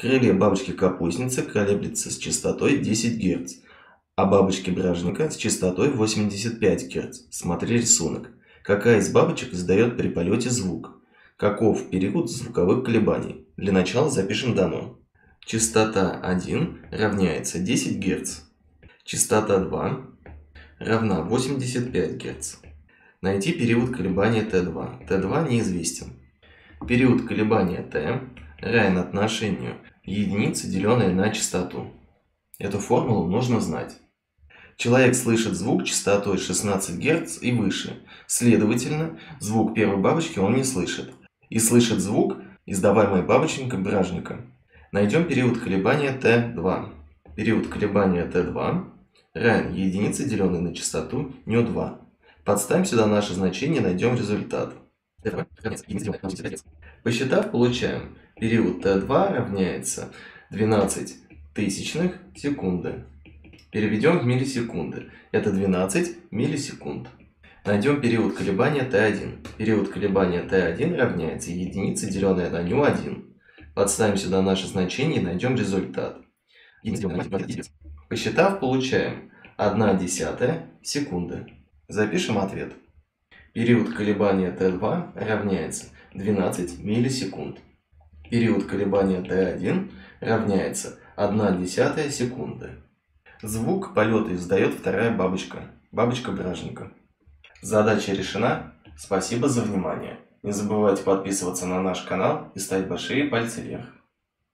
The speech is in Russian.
Крылья бабочки-капустницы колеблется с частотой 10 Гц, а бабочки-бражника с частотой 85 Гц. Смотри рисунок. Какая из бабочек издает при полете звук? Каков период звуковых колебаний? Для начала запишем дано. Частота 1 равняется 10 Гц. Частота 2 равна 85 Гц. Найти период колебания Т2. Т2 неизвестен. Период колебания Т равен отношению единицы, деленной на частоту. Эту формулу нужно знать. Человек слышит звук частотой 16 Гц и выше. Следовательно, звук первой бабочки он не слышит. И слышит звук, издаваемый бабочкой-бражником. Найдем период колебания Т2. Период колебания Т2 равен единице, деленной на частоту ν2. Подставим сюда наше значение и найдем результат. Посчитав, получаем. Период Т2 равняется 12 тысячных секунды. Переведем в миллисекунды. Это 12 миллисекунд. Найдем период колебания Т1. Период колебания Т1 равняется единице, деленной на ν1. Подставим сюда наше значение и найдем результат. Посчитав, получаем 1/10 секунды. Запишем ответ. Период колебания Т2 равняется 12 миллисекунд. Период колебания Т1 равняется 1/10 секунды. Звук полета издает вторая бабочка, бабочка-бражника. Задача решена. Спасибо за внимание. Не забывайте подписываться на наш канал и ставить большие пальцы вверх.